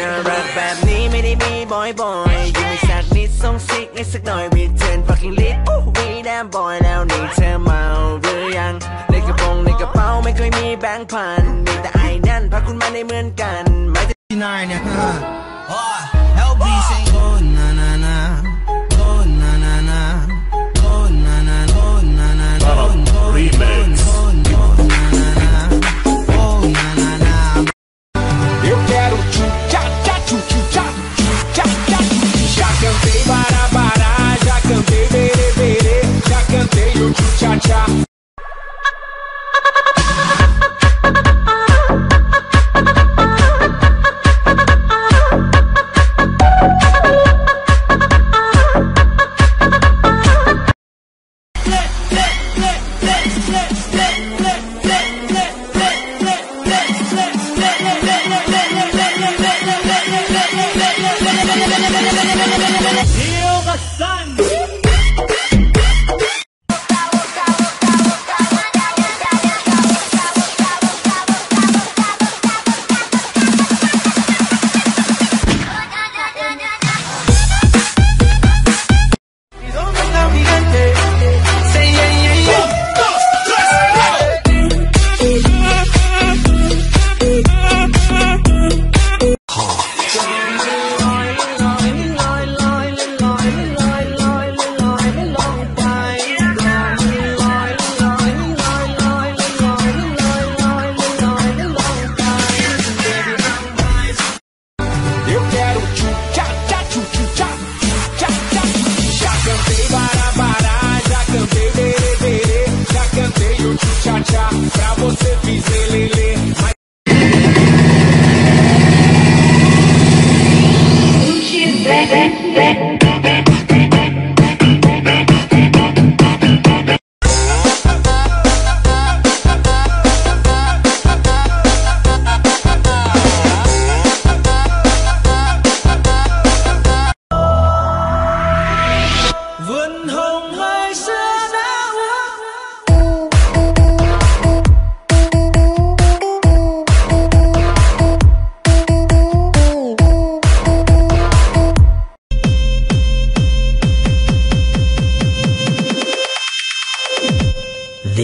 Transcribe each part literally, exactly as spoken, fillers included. น่ารักแบบนี้ไม่ได้มีบ่อยๆอยู่ไม่สักนิดส่งซิกนิดสักหน่อยวีเทิร์นฟักกิ้งลิทวีแดมบอยแล้วนี่เธอเมาหรือยังในกระโปรงในกระเป๋าไม่เคยมีแบงค์พันมีแต่ไอ้นั่นพาคุณมาได้เหมือนกันไม่จะที่นายเนี่ย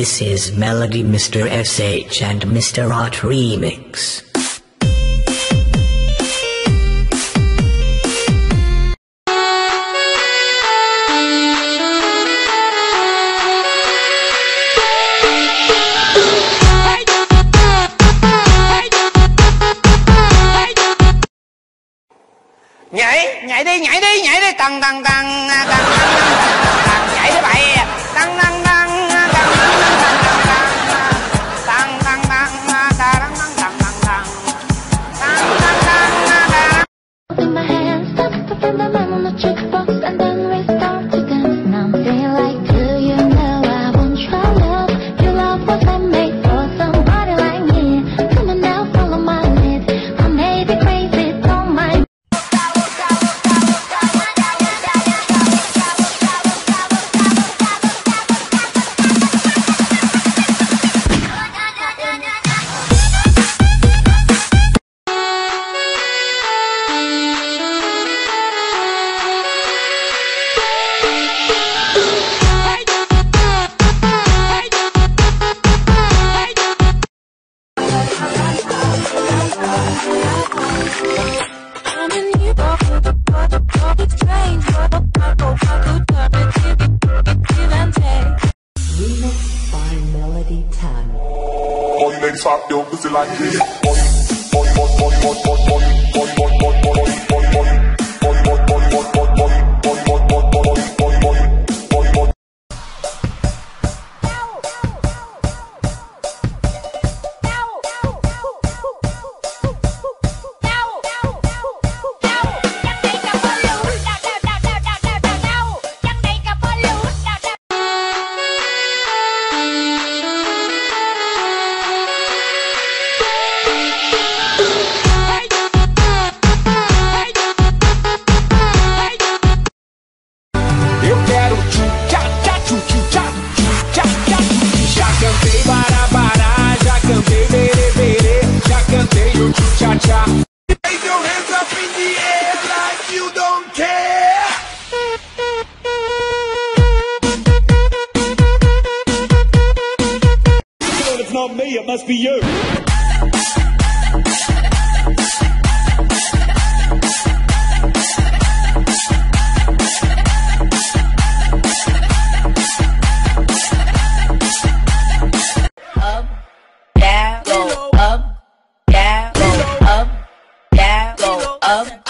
This is Melody Mister S H and Mister Art Remix. Nhảy, nhảy đi, nhảy đi, nhảy đi, tăng tăng tăng tăng nhảy đi bậy, tăng tăng tăng. Stop your pussy like this. Boy, boy, boy, boy, boy, boy, boy, boy, boy, boy, boy, boy, boy, boy, boy, boy, boy, boy, boy. must be you. Up, down, go up, down, go up, down, go up.